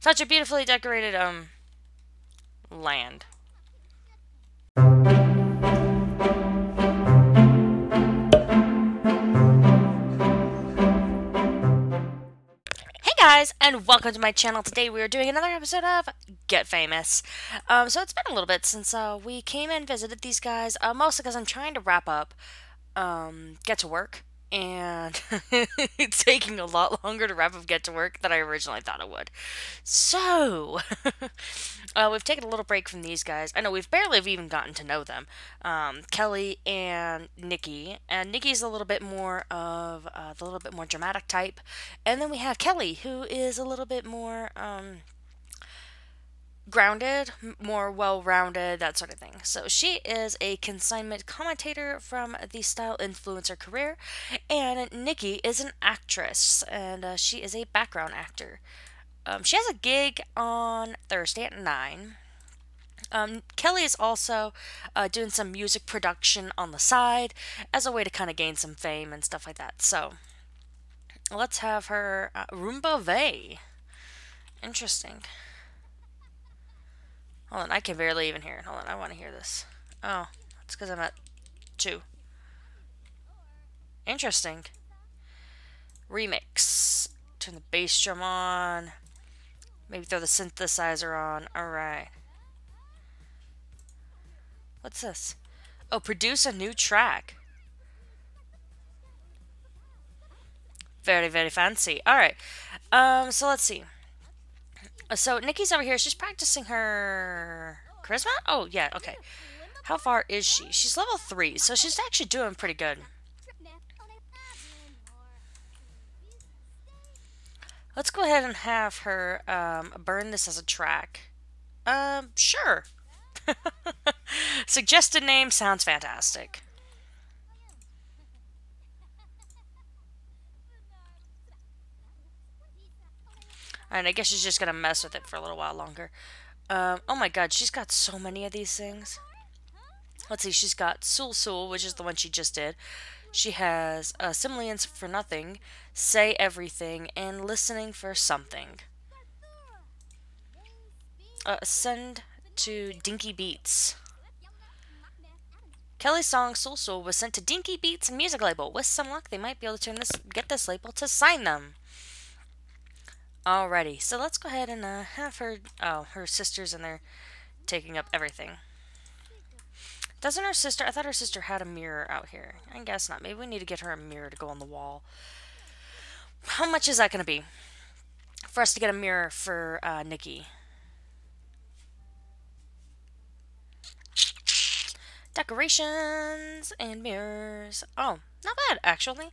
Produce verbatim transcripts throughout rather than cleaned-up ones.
Such a beautifully decorated, um, land. Hey guys, and welcome to my channel. Today we are doing another episode of Get Famous. Um, so it's been a little bit since uh, we came and visited these guys, uh, mostly because I'm trying to wrap up um, Get to Work, and it's taking a lot longer to wrap up Get to Work than I originally thought it would. So, uh, we've taken a little break from these guys. I know we've barely even gotten to know them, um, Kelli and Nikki, and Nikki's a little bit more of uh, the little bit more dramatic type, and then we have Kelli, who is a little bit more um, grounded, more well-rounded, that sort of thing. So she is a consignment commentator from the style influencer career, and Nikki is an actress, and uh, she is a background actor. Um, she has a gig on Thursday at nine. Um, Kelli is also uh, doing some music production on the side as a way to kind of gain some fame and stuff like that. So let's have her uh, Roomba Vey. Interesting. Hold on, I can barely even hear it. Hold on, I want to hear this. Oh, that's because I'm at two. Interesting. Remix. Turn the bass drum on. Maybe throw the synthesizer on. Alright. What's this? Oh, produce a new track. Very, very fancy. Alright. Um, so let's see. So, Nikki's over here. She's practicing her charisma? Oh, yeah. Okay. How far is she? She's level three, so she's actually doing pretty good. Let's go ahead and have her um, burn this as a track. Um, sure. Suggested name sounds fantastic. Alright, I guess she's just gonna mess with it for a little while longer. Um, oh my god, she's got so many of these things. Let's see, she's got Sul Sul, which is the one she just did. She has uh, Similians for Nothing, Say Everything, and Listening for Something. Uh, send to Dinky Beats. Kelli's song Sul Sul was sent to Dinky Beats music label. With some luck, they might be able to turn this, get this label to sign them. Alrighty, so let's go ahead and uh, have her, oh, her sister's in there taking up everything. Doesn't her sister, I thought her sister had a mirror out here. I guess not. Maybe we need to get her a mirror to go on the wall. How much is that going to be for us to get a mirror for uh, Nikki? Decorations and mirrors. Oh, not bad, actually.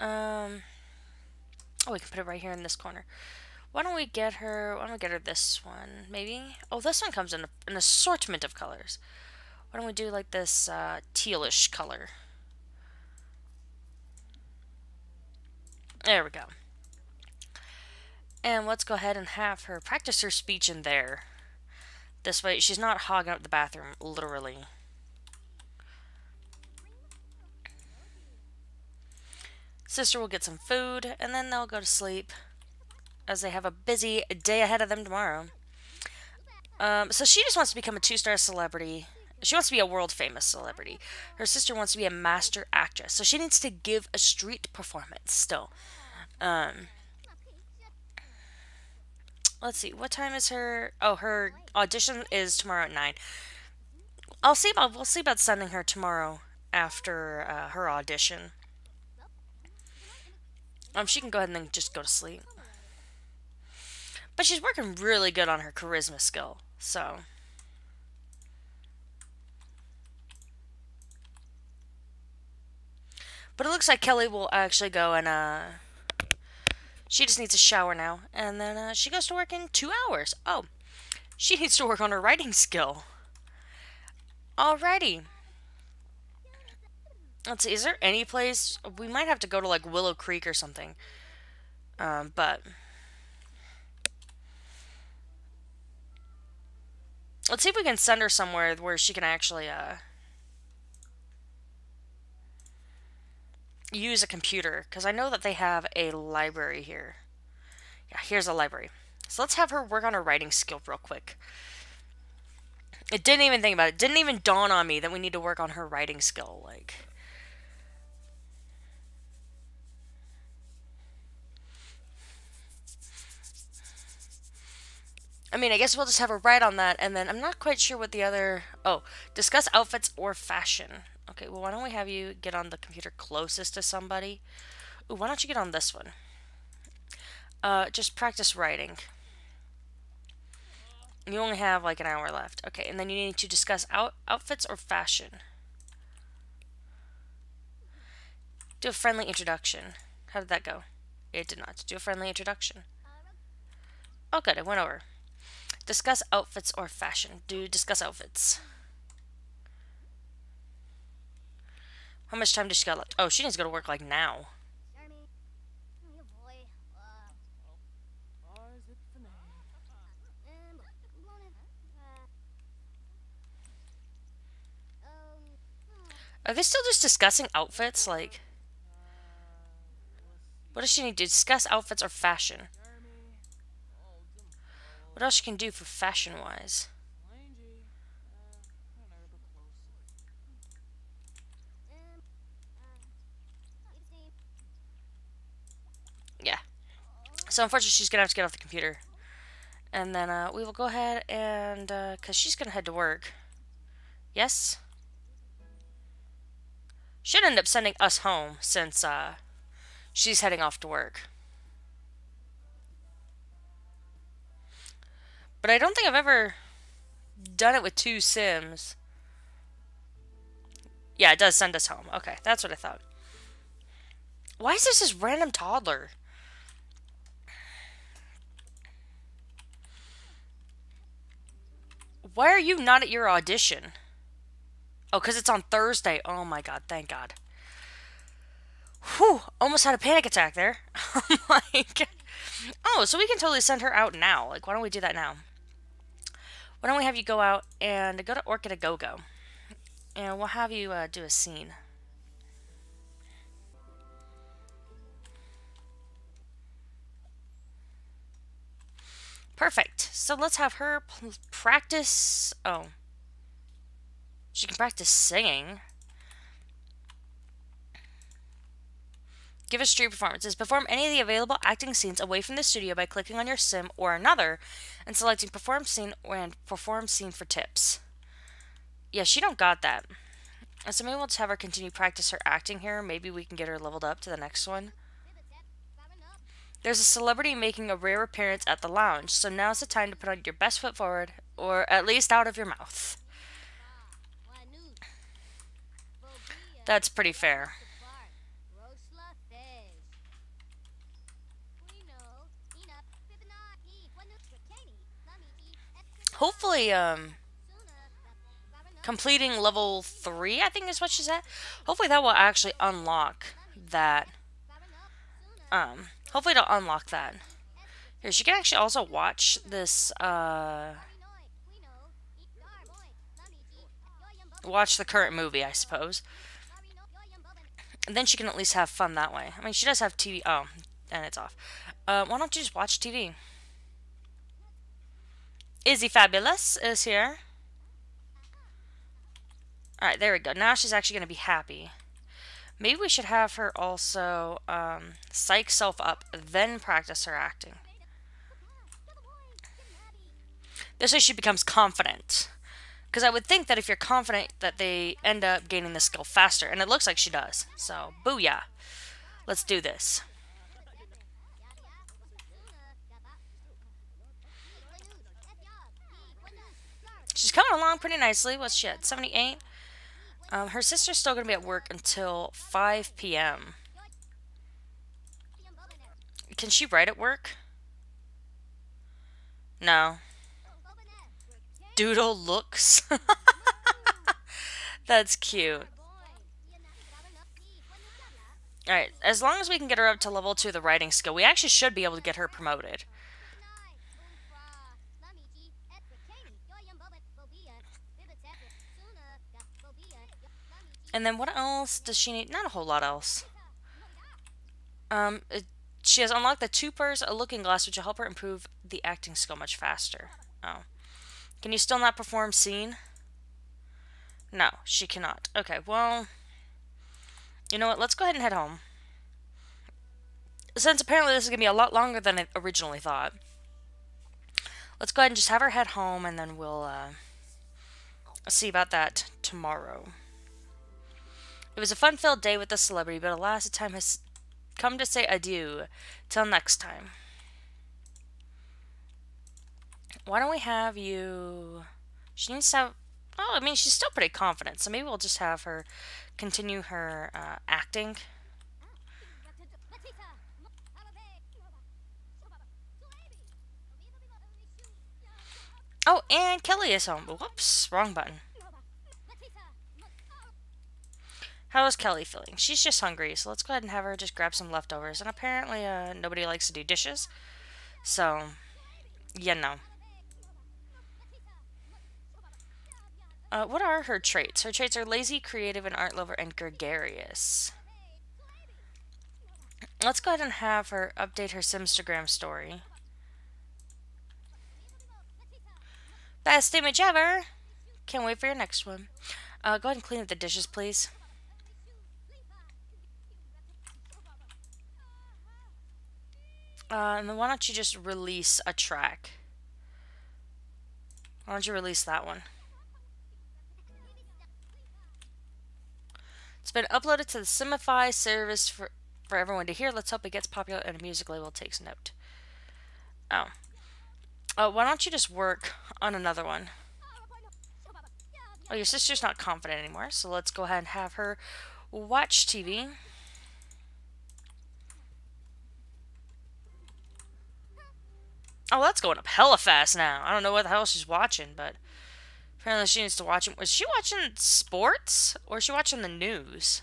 Um... Oh, we can put it right here in this corner. Why don't we get her, why don't we get her this one, maybe? Oh, this one comes in a, an assortment of colors. Why don't we do like this uh, tealish color? There we go. And let's go ahead and have her practice her speech in there. This way she's not hogging up the bathroom, literally. Sister will get some food, and then they'll go to sleep, as they have a busy day ahead of them tomorrow. Um, so she just wants to become a two-star celebrity. She wants to be a world-famous celebrity. Her sister wants to be a master actress, so she needs to give a street performance still. Um, let's see, what time is her... Oh, her audition is tomorrow at nine. I'll see about, we'll see about sending her tomorrow after uh, her audition. Um, she can go ahead and then just go to sleep. But she's working really good on her charisma skill, so. But it looks like Kelli will actually go and, uh, she just needs a shower now. And then uh, she goes to work in two hours. Oh, she needs to work on her writing skill. Alrighty. Let's see, is there any place? We might have to go to like Willow Creek or something. Um, but. Let's see if we can send her somewhere where she can actually uh, use a computer. Because I know that they have a library here. Yeah, here's a library. So let's have her work on her writing skill real quick. It didn't even think about it. It didn't even dawn on me that we need to work on her writing skill. Like, I mean, I guess we'll just have her write on that, and then I'm not quite sure what the other... Oh, discuss outfits or fashion. Okay, well, why don't we have you get on the computer closest to somebody? Ooh, why don't you get on this one? Uh, just practice writing. You only have, like, an hour left. Okay, and then you need to discuss out outfits or fashion. Do a friendly introduction. How did that go? It did not. Do a friendly introduction. Oh, good, it went over. Discuss outfits or fashion. Do discuss outfits. How much time does she got left? Oh, she needs to go to work like now. Are they still just discussing outfits? Like, what does she need to discuss outfits or fashion? What else she can do for fashion-wise? Yeah. So unfortunately, she's gonna have to get off the computer, and then uh, we will go ahead and uh, cause she's gonna head to work. Yes. Should end up sending us home since uh, she's heading off to work. But I don't think I've ever done it with two Sims. Yeah, it does send us home. Okay, that's what I thought. Why is this this random toddler? Why are you not at your audition? Oh, because it's on Thursday. Oh my god, thank god. Whew, almost had a panic attack there. I'm like, oh, so we can totally send her out now. Like, why don't we do that now? Why don't we have you go out and go to Orchid A Go Go, and we'll have you uh, do a scene. Perfect. So let's have her practice. Oh, she can practice singing. Give us street performances. Perform any of the available acting scenes away from the studio by clicking on your sim or another and selecting perform scene and perform scene for tips. Yeah, she don't got that. So maybe we'll just have her continue practice her acting here. Maybe we can get her leveled up to the next one. There's a celebrity making a rare appearance at the lounge, so now's the time to put on your best foot forward, or at least out of your mouth. That's pretty fair. Hopefully, um, completing level three, I think is what she's at. Hopefully that will actually unlock that. Um, hopefully it'll unlock that. Here, she can actually also watch this, uh, watch the current movie, I suppose. And then she can at least have fun that way. I mean, she does have T V. Oh, and it's off. Uh, why don't you just watch T V? Izzy Fabulous is here. Alright, there we go. Now she's actually going to be happy. Maybe we should have her also um, psych self up, then practice her acting. This way she becomes confident. Because I would think that if you're confident that they end up gaining the skill faster. And it looks like she does. So, booyah. Let's do this. She's coming along pretty nicely. What's she at? seventy-eight? Um, her sister's still going to be at work until five P M Can she write at work? No. Doodle looks. That's cute. Alright, as long as we can get her up to level two of the writing skill, we actually should be able to get her promoted. And then what else does she need? Not a whole lot else. Um, it, She has unlocked the Tupers, a looking glass, which will help her improve the acting skill much faster. Oh. Can you still not perform scene? No, she cannot. Okay, well... You know what? Let's go ahead and head home. Since apparently this is going to be a lot longer than I originally thought. Let's go ahead and just have her head home, and then we'll uh, see about that tomorrow. It was a fun-filled day with the celebrity, but alas, the time has come to say adieu. Till next time. Why don't we have you... She needs to have... Oh, I mean, she's still pretty confident, so maybe we'll just have her continue her uh, acting. Oh, and Kelli is home. Whoops, wrong button. How is Kelli feeling? She's just hungry, so let's go ahead and have her just grab some leftovers. And apparently, uh, nobody likes to do dishes. So, yeah, no. Uh, what are her traits? Her traits are lazy, creative, an art lover, and gregarious. Let's go ahead and have her update her Simstagram story. Best image ever! Can't wait for your next one. Uh, go ahead and clean up the dishes, please. Uh, and then why don't you just release a track? Why don't you release that one? It's been uploaded to the Simify service for, for everyone to hear. Let's hope it gets popular and a music label takes note. Oh. Uh, why don't you just work on another one? Oh, your sister's not confident anymore, so let's go ahead and have her watch T V. Oh, that's going up hella fast now. I don't know what the hell she's watching, but apparently she needs to watch it. Was she watching sports, or is she watching the news?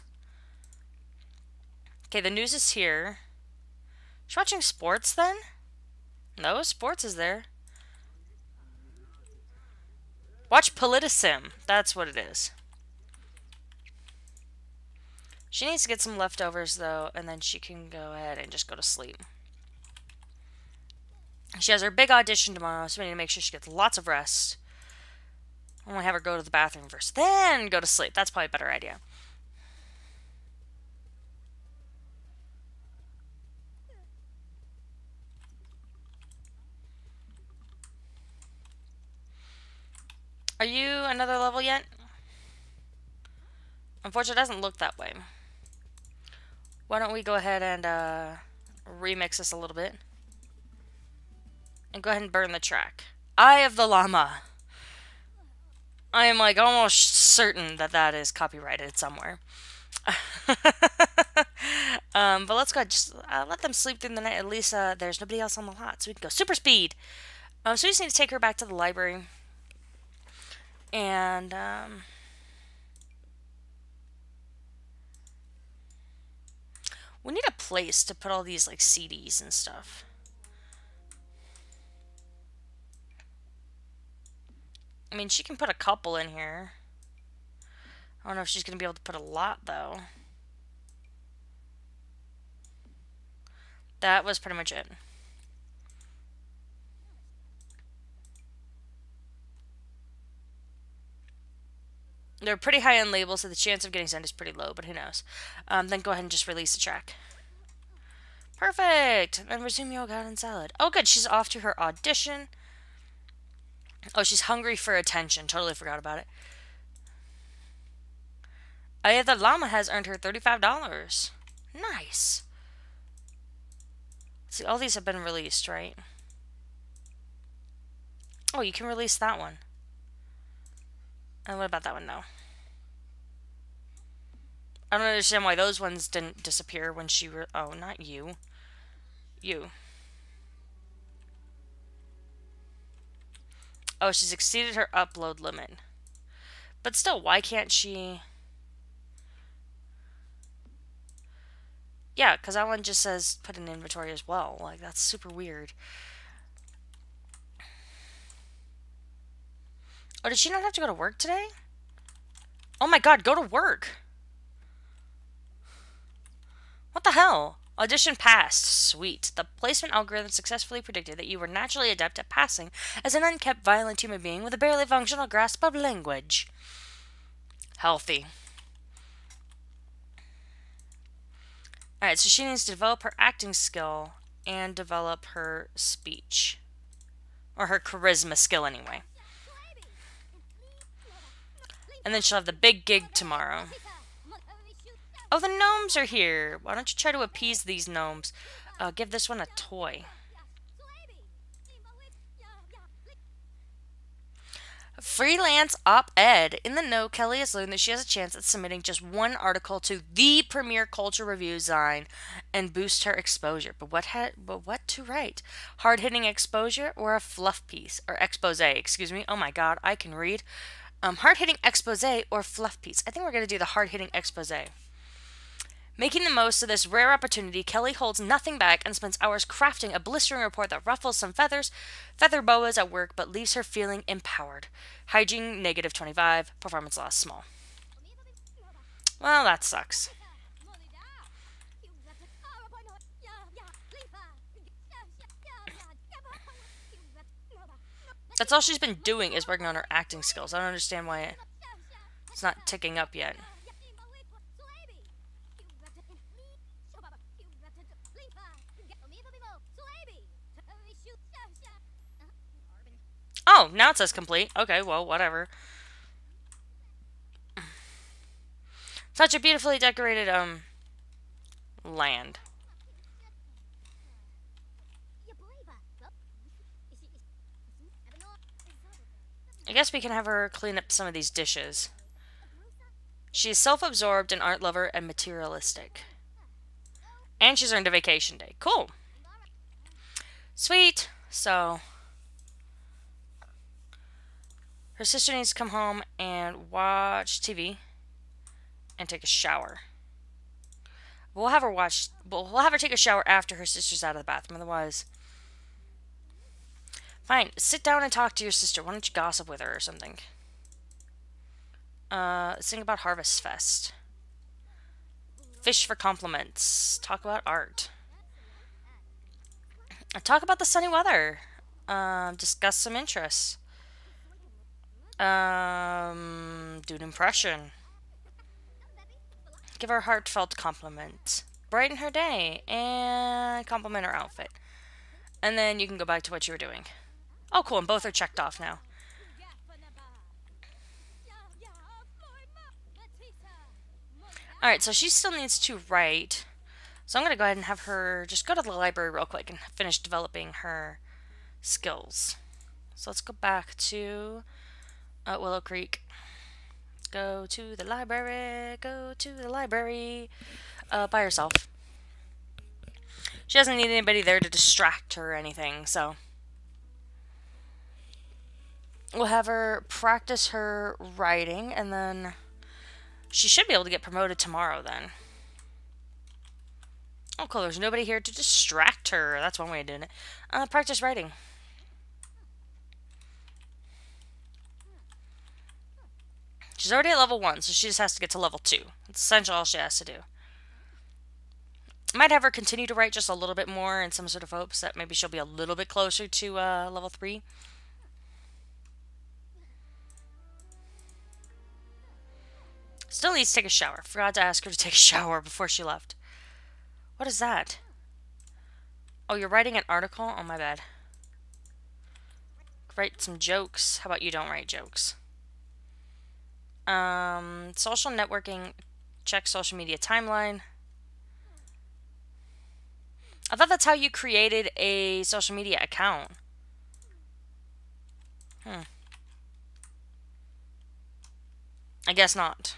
Okay, the news is here. Is she watching sports then? No, sports is there. Watch Politisim. That's what it is. She needs to get some leftovers, though, and then she can go ahead and just go to sleep. She has her big audition tomorrow, so we need to make sure she gets lots of rest. I'm going to have her go to the bathroom first, then go to sleep. That's probably a better idea. Are you another level yet? Unfortunately, it doesn't look that way. Why don't we go ahead and uh, remix this a little bit. And go ahead and burn the track. Eye of the Llama. I am like almost certain that that is copyrighted somewhere. um, but let's go ahead and just uh, let them sleep through the night. At least uh, there's nobody else on the lot. So we can go super speed. Um, so we just need to take her back to the library. And, um, we need a place to put all these, like, C Ds and stuff. I mean, she can put a couple in here. I don't know if she's going to be able to put a lot, though. That was pretty much it. They're pretty high-end labels, so the chance of getting sent is pretty low, but who knows. Um, then go ahead and just release the track. Perfect! Then resume your garden salad. Oh, good, she's off to her audition. Oh, she's hungry for attention. Totally forgot about it. Eye of the Llama has earned her thirty-five dollars. Nice. See, all these have been released, right? Oh, you can release that one. And what about that one, though? I don't understand why those ones didn't disappear when she were... Oh, not you. You. Oh, she's exceeded her upload limit. But still, why can't she... Yeah, because that one just says put in inventory as well. Like, that's super weird. Oh, did she not have to go to work today? Oh my god, go to work! What the hell? Audition passed. Sweet. The placement algorithm successfully predicted that you were naturally adept at passing as an unkept, violent human being with a barely functional grasp of language. Healthy. Alright, so she needs to develop her acting skill and develop her speech. Or her charisma skill, anyway. And then she'll have the big gig tomorrow. Oh, the gnomes are here. Why don't you try to appease these gnomes? Uh, give this one a toy. Freelance op-ed. In the know, Kelli has learned that she has a chance at submitting just one article to the premier culture review zine and boost her exposure. But what ha but what to write? Hard-hitting exposure or a fluff piece? Or expose, excuse me. Oh my god, I can read. Um, hard-hitting expose or fluff piece. I think we're going to do the hard-hitting expose. Making the most of this rare opportunity, Kelli holds nothing back and spends hours crafting a blistering report that ruffles some feathers, feather boas at work, but leaves her feeling empowered. Hygiene, negative twenty-five. Performance loss, small. Well, that sucks. That's all she's been doing is working on her acting skills. I don't understand why it's not ticking up yet. Oh, now it says complete. Okay, well, whatever. Such a beautifully decorated, um, land. I guess we can have her clean up some of these dishes. She is self-absorbed, an art lover, and materialistic. And she's earned a vacation day. Cool. Sweet. So... her sister needs to come home and watch T V and take a shower. We'll have her watch, we'll, we'll have her take a shower after her sister's out of the bathroom, otherwise. Fine, sit down and talk to your sister. Why don't you gossip with her or something? Uh, sing about Harvest Fest. Fish for compliments. Talk about art. Talk about the sunny weather. Uh, discuss some interests. Um, do an impression. Give her a heartfelt compliment. Brighten her day and compliment her outfit. And then you can go back to what you were doing. Oh, cool. And both are checked off now. Alright, so she still needs to write. So I'm going to go ahead and have her just go to the library real quick and finish developing her skills. So let's go back to... at Willow Creek. Go to the library. Go to the library. Uh, by herself. She doesn't need anybody there to distract her or anything, so. We'll have her practice her writing, and then she should be able to get promoted tomorrow then. Oh cool, there's nobody here to distract her. That's one way of doing it. Uh, practice writing. She's already at level one, so she just has to get to level two. That's essentially all she has to do. Might have her continue to write just a little bit more in some sort of hopes that maybe she'll be a little bit closer to uh, level three. Still needs to take a shower. Forgot to ask her to take a shower before she left. What is that? Oh, you're writing an article? Oh, my bad. Write some jokes. How about you don't write jokes? Um, social networking, check social media timeline. I thought that's how you created a social media account. Hmm. I guess not.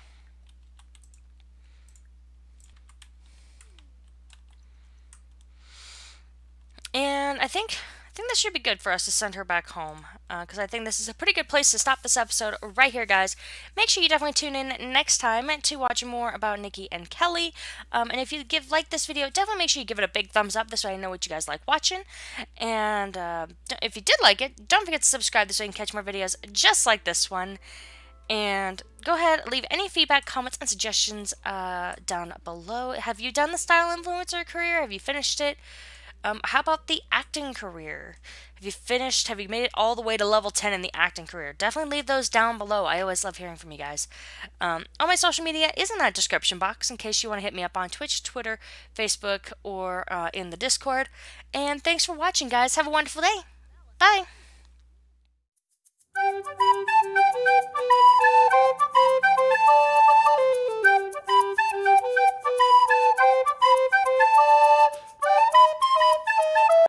And I think... I think this should be good for us to send her back home, because uh, I think this is a pretty good place to stop this episode right here, guys. Make sure you definitely tune in next time to watch more about Nikki and Kelli. Um, and if you give like this video, definitely make sure you give it a big thumbs up. This way I know what you guys like watching. And uh, if you did like it, don't forget to subscribe. This way you can catch more videos just like this one. And go ahead, leave any feedback, comments, and suggestions uh, down below. Have you done the style influencer career? Have you finished it? Um, how about the acting career? Have you finished? Have you made it all the way to level ten in the acting career? Definitely leave those down below. I always love hearing from you guys. Um, all my social media is in that description box in case you want to hit me up on Twitch, Twitter, Facebook, or uh, in the Discord. And thanks for watching, guys. Have a wonderful day. Bye.